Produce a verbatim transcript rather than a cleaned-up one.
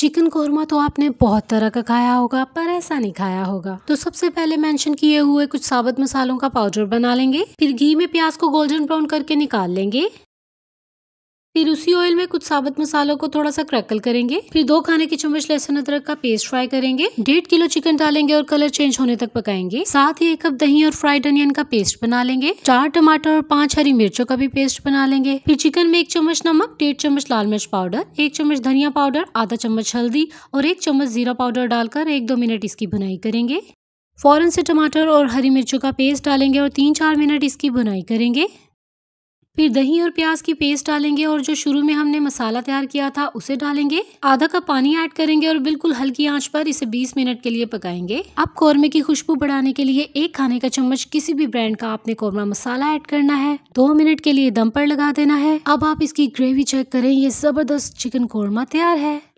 Chicken korma तो आपने बहुत तरह का खाया होगा पर ऐसा नहीं खाया होगा। तो सबसे पहले मेंशन किए हुए कुछ साबुत मसालों का पाउडर बना लेंगे, फिर घी में प्याज को गोल्डन ब्राउन करके निकाल लेंगे, फिर उसी ऑयल में कुछ साबुत मसालों को थोड़ा सा क्रैकल करेंगे, फिर दो खाने की चम्मच लहसुन अदरक का पेस्ट फ्राई करेंगे, डेढ़ किलो चिकन डालेंगे और कलर चेंज होने तक पकाएंगे। साथ ही एक कप दही और फ्राइड अनियन का पेस्ट बना लेंगे, चार टमाटर और पांच हरी मिर्चों का भी पेस्ट बना लेंगे। फिर चिकन में एक चम्मच नमक, डेढ़ चम्मच लाल मिर्च पाउडर, एक चम्मच धनिया पाउडर, आधा चम्मच हल्दी और एक चम्मच जीरा पाउडर डालकर एक दो मिनट इसकी भुनाई करेंगे। फौरन से टमाटर और हरी मिर्चों का पेस्ट डालेंगे और तीन चार मिनट इसकी भुनाई करेंगे। फिर दही और प्याज की पेस्ट डालेंगे और जो शुरू में हमने मसाला तैयार किया था उसे डालेंगे, आधा कप पानी ऐड करेंगे और बिल्कुल हल्की आंच पर इसे बीस मिनट के लिए पकाएंगे। अब कौरमे की खुशबू बढ़ाने के लिए एक खाने का चम्मच किसी भी ब्रांड का आपने कौरमा मसाला ऐड करना है, दो मिनट के लिए दम पर लगा देना है। अब आप इसकी ग्रेवी चेक करें, ये जबरदस्त चिकन कौरमा तैयार है।